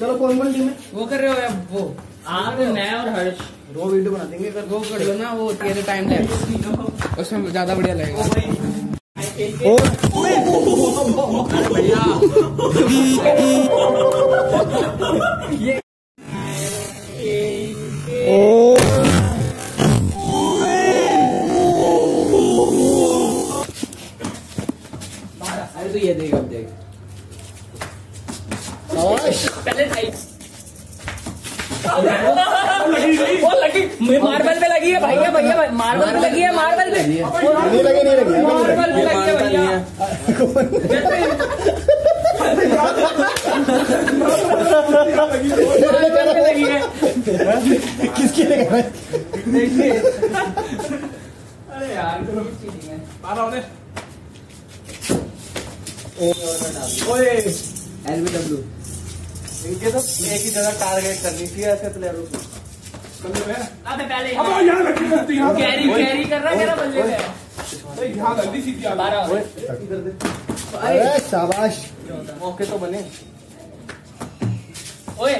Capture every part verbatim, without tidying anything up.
चलो कौन कौन टीम है वो कर रहे हो या वो आप मैं और हर्ष दो वीडियो बना देंगे कर वो कर लो ना वो तेरे टाइम लैप्स उसमें ज्यादा बढ़िया लगेगा। और बढ़िया अरे तो ये देख अब देख पहले वो लगी मार्बल पे लगी है भैया भैया मार्बल पे लगी है मार्बल पे नहीं लगी नहीं लगी मार्बल पे लगी है भैया किसकी लगी देखिए। अरे यार है ओए एलबीडब्ल्यू इनके तो एक ही जगह टारगेट करनी थी ऐसे प्लेयरों को अबे पहले अब यहां रखती है कैरी कैरी कर रहा है मेरा बल्ले पे तो यहां गलती सीधी आ रही है इधर दे। अरे शाबाश मौके तो बने ओए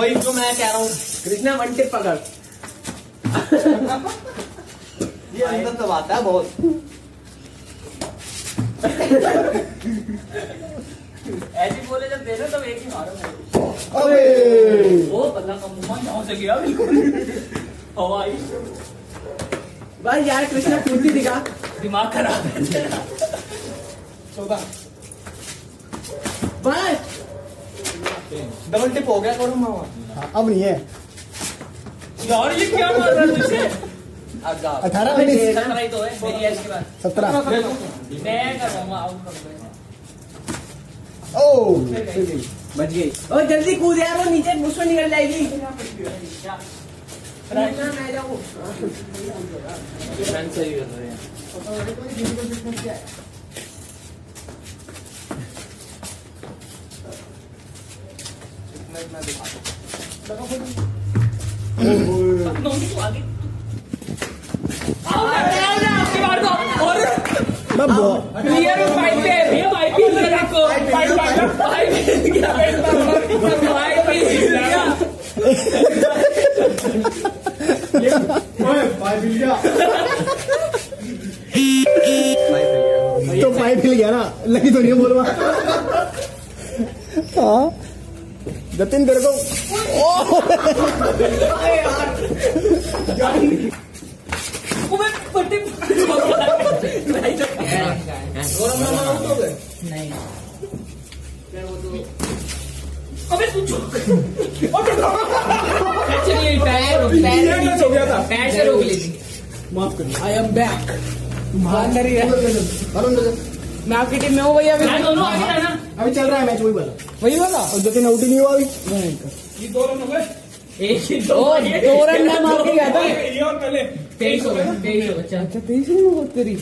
वही जो मैं कह रहा हूं कृष्णा वन टिप पकड़ ये अंदर तो आता है बहुत ऐसे बोले जब दे रहे तब एक ही मारो। अबे वो बंदा कम हो से गया बिल्कुल हवाई भाई यार कृष्णा फूर्ती दिखा दिमाग खराब है तेरा चौदह भाई डबल टिप हो गया करो मामा अब नहीं है यार ये क्या मार रहा है तुझे अठारह मिनट सत्रह तो है मेरी एज के बाद सत्रह मैं कर रहा हूँ आउट कर दूँगा। ओ बच गई ओ जल्दी कूद यार वो नीचे मुझसे निकल जाएगी मैं जाऊँ फैन सही कर रहे हैं इतना दिखा दो तो पाइप हिल गया ना लगी तो नहीं बोलवा हाँ जतिन कर दो नहीं अबे हो गया था पैर से रोक ली माफ करिए आई एम बैक मैं आपकी टीम में हूँ भैया दोनों आगे जाना अभी चल रहा है मैच वही वाला वही वाला और जतिन आउट नहीं हुआ अभी दो रन हो गए एक ही दो दो रन मैं मार के गया था और पहले तेईस हो गया तेईस हो गया अच्छा तेईस नहीं हुआ तेरी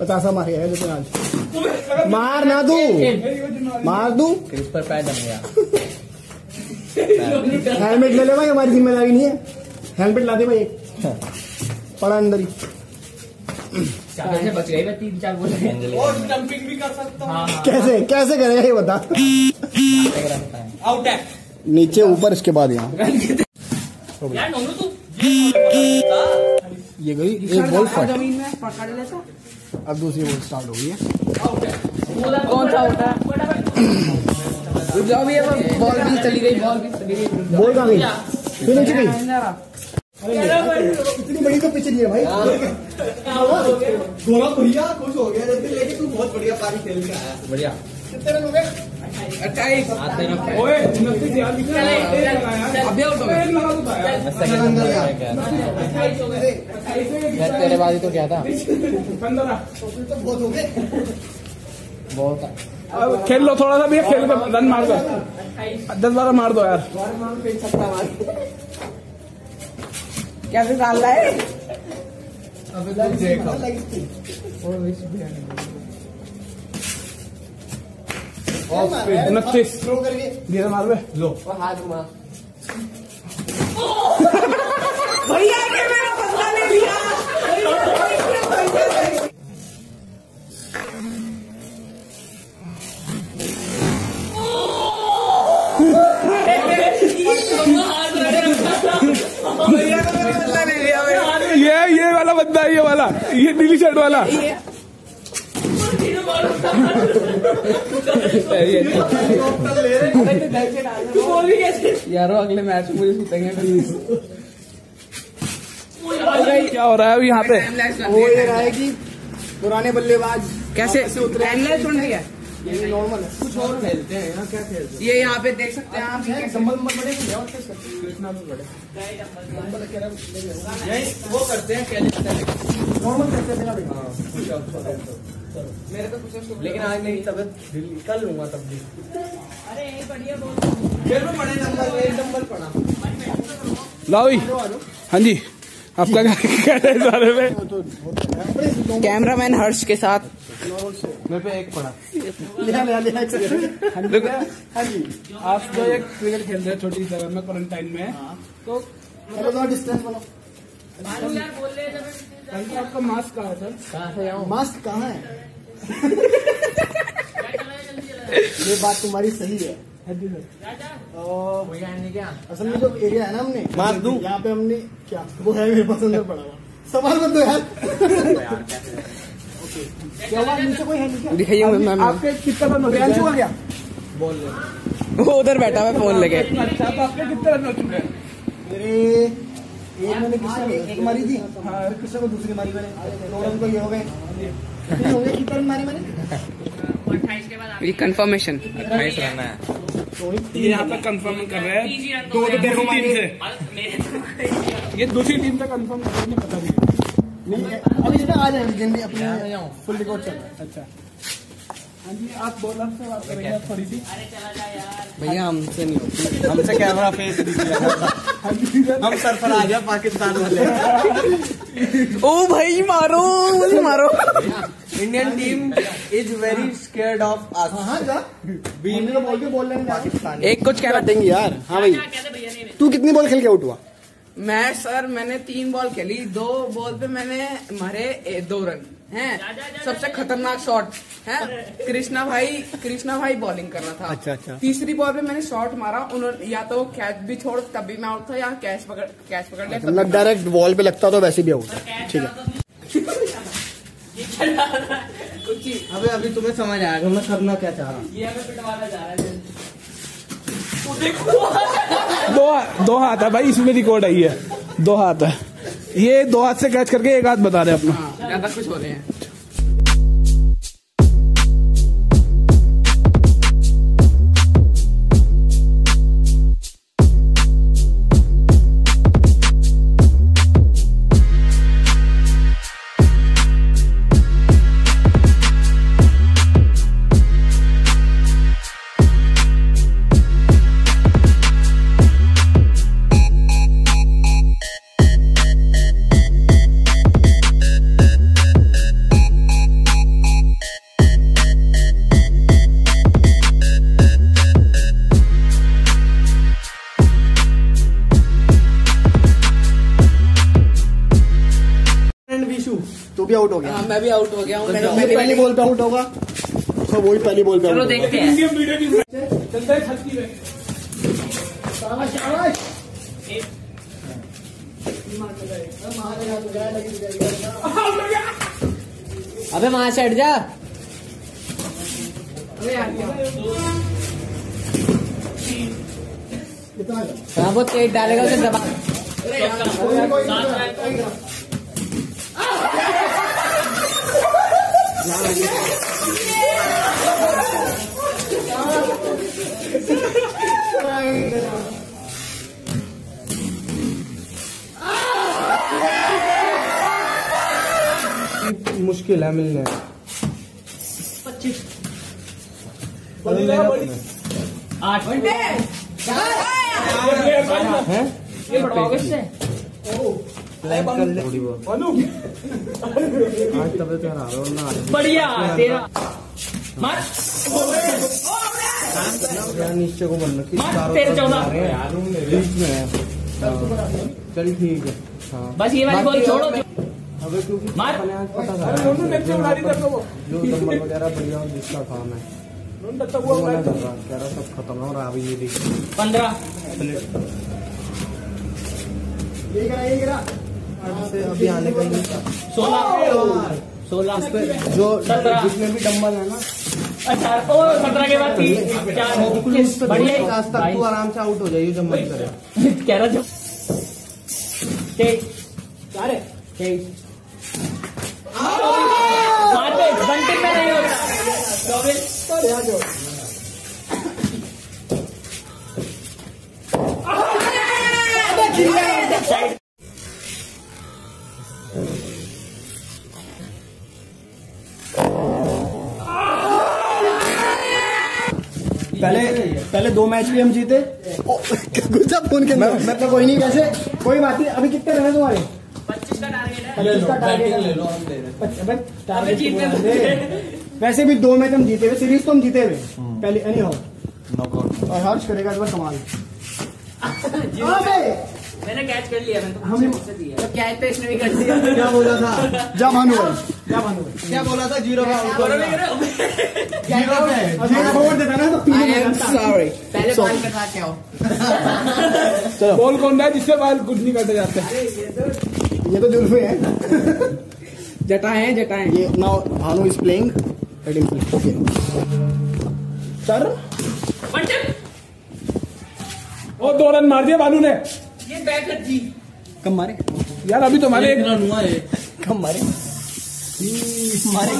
पचास मार गया लेकिन आज मार ना दू मार दू क्रिस पर पैर जम गया हेलमेट ले ले भाई हमारी जिम्मेदारी नहीं है हेलमेट ला दे भाई एक पड़ा अंदर ही से बच गई मैं तीन चार बोल और जंपिंग भी कर सकता हूँ कैसे कैसे करेगा ये बता आउट है नीचे ऊपर इसके बाद यहाँ ये गई एक बॉल फट जमीन में पकड़ लेता अब दूसरी बॉल स्टार्ट हो गई है कौन सा होता है जाओ भी बॉल भी चली गई बॉल भी चली गई बॉल कहाँ गई फिर नीचे गई इतनी बड़ी तो पिच नहीं है भाई गोरा भैया खुश हो गया लेकिन तू बहुत बढ़िया पारी खेल के आया बढ़िया कितने रन हो गए अट्ठाईस ओए तेरे बाद तो क्या था बहुत खेल लो थोड़ा सा भैया खेल पे रन मार दो दस बारह मार दो यार कैसे डाल रहा है उनतीस धीरे मार में लो हाथ घुमा भैया ने मेरा बदला ले लिया गंदा ये वाला, ये नीली शर्ट वाला यारो अगले मैच में मुझे जीतेंगे प्लीज। क्या हो रहा है अभी यहाँ पे? वो ये रहा है कि पुराने बल्लेबाज कैसे उतरे हैं, ये नॉर्मल है, कुछ और खेलते हैं यहाँ, क्या खेलते हैं ये यहाँ पे देख सकते हैं आप। संबल वो करते हैं नॉर्मल करते हैं मेरे तो कुछ, लेकिन आज नहीं, तबियत कल लूंगा तब भी। अरे बढ़िया नंबर लाओ। हाँ जी, आपका क्या कहना है सारे में? कैमरामैन हर्ष के साथ मेरे पे एक पड़ा लिया लिया लिया आप तो एक क्रिकेट खेल रहे हैं छोटी जगह में, क्वारंटाइन में है तो डिस्टेंस बनाओ यार। बोल रहे हैं आपका मास्क कहाँ है सर? मास्क कहाँ है? ये बात तुम्हारी सही है। क्या असल में जो एरिया है ना, हमने मार दूं यहाँ पे, हमने क्या वो है मेरे पास अंदर पड़ा हुआ। सवाल मत दो यार। ओके क्या हुआ? नीचे कोई है नहीं? दिखाइए आपके कितना रन हो गया? बोल रहे वो उधर बैठा हुआ फोन लेके। अच्छा तो आपके कितना रन हो चुके हैं? मेरे एक मैंने किसने एक मारी थी, किसने को दूसरी मारी मैंने, दो रन को ये हो गए। कितना रन मारी मैंने? ये कन्फर्मेशन अट्ठाईस रन है यहाँ पर, कंफर्म कर रहे हैं दो तो दो टीम से, ये दूसरी टीम का कंफर्म नहीं पता नहीं है। अब इसमें आ जाएंगे अपने फुल रिकॉर्ड चल। अच्छा हाँ जी, आप बोलर से बात करेंगे थोड़ी सी। भैया हमसे नहीं होती, हमसे कैमरा फेस दीजिए, हम सर पर आ गया पाकिस्तान वाले। ओ भाई मारो मुझे मारो। Indian team is very scared of us. हाँ जा बीन को बोल के बोल रहे हैं पाकिस्तान एक कुछ कह देंगे यार। हाँ भाई तू कितनी बॉल खेल के आउट हुआ? मैं सर मैंने तीन बॉल खेली, दो बॉल पे मैंने मारे दो रन हैं। सबसे खतरनाक शॉट है कृष्णा भाई, कृष्णा भाई बॉलिंग कर रहा था। अच्छा अच्छा। तीसरी बॉल पे मैंने शॉट मारा, उन्होंने या तो कैच भी छोड़ तब भी मैं आउट था, या कैच पकड़ कैच पकड़ लिया। डायरेक्ट बॉल पे लगता तो वैसे भी आउट था। ठीक है अबे अभी तुम्हें समझ आएगा मैं करना क्या चाह रहा हूँ। ये हमें पिटवाना जा रहा है। दो दो हाथ है भाई, इसमें रिकॉर्ड आई है, दो हाथ है। ये दो हाथ से कैच करके एक हाथ बता रहे हैं अपना, ज्यादा कुछ हो रहे हैं। भी आउट हो गया। आ, मैं भी आउट हो गया हूँ। पहली बॉल पे आउट होगा तो वही पहली बॉल पे। चलो देखते हैं। चलता है छलकी में। शाबाश शाबाश। अबे वहाँ से हट जा। हाँ वो तेज डालेगा उसे दबा। मुश्किल है मिलने। पच्चीस आठ घंटे बढ़िया निश्चय को बनना बीच में। चल ठीक है बस ये वाली बॉल छोड़ो। अबे क्योंकि जो नंबर वगैरह बढ़िया जिसका काम है कह रहा सब खत्म हो रहा। अभी ये देखिए पंद्रह से अभी आने का ही सोलह सोलह जो जितने भी डम्बल है ना अच्छा और सत्रह के बाद तीन बढ़िया तू आराम से आउट हो जाइए जब मन करे कह रहा जब तेईस पहले पहले दो मैच भी हम जीते फोन के मैं, मैं तो कोई नहीं कैसे कोई बात नहीं। अभी कितने रहे तुम्हारे? पच्चीस का टारगेट है। वैसे भी दो मैच हम जीते हुए सीरीज तो हम जीते हुए पहले एनी हाउ नॉकआउट और हर्ष करेगा इस बार कमाल। मैंने कैच कर लिया हमने तो कैच पे इसने भी कर दिया। क्या बोला था जब भानु क्या भानु क्या बोला था जीरो का जीरो है जीरो फोर देता ना तो तीन सॉरी पहले बॉल पे था क्या हो चलो बॉल कौन है जिससे बॉल कुछ नहीं करते जाते ये तो जुल्फे है जटा है जटा है ये now Bhanu is playing okay sir ओ दो रन मार दिया भानु ने ये बैटर जी कम मारे यार अभी तो मारे एक रन हुआ है कम मारे मारे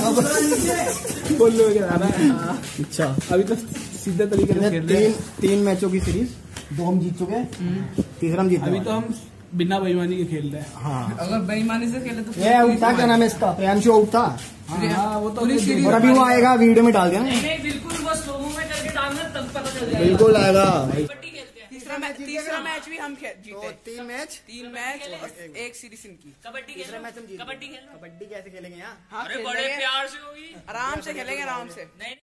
बोल लो अच्छा अभी तो सीधा तरीके से खेल रहे हैं। तीन मैचों की सीरीज दो हम जीत चुके हैं तीसरा हम जीत अभी तो हम बिना बेईमानी के खेल रहे हैं। हाँ। अगर बेईमानी से खेले तो ये उठता क्या नाम है इसका प्रियांशु उठता वो तो और अभी वो आएगा वीडियो में डाल देना बिल्कुल वो स्लोमो में करके डालना तब पता चल जाएगा बिल्कुल आएगा। तीसरा मैच तीसरा मैच भी हम जीते तीन मैच तीन मैच एक सीरीज इनकी कबड्डी तीसरा मैच हम जीते कबड्डी कबड्डी कैसे खेलेंगे यहाँ बड़े प्यार से होगी आराम से खेलेंगे आराम से।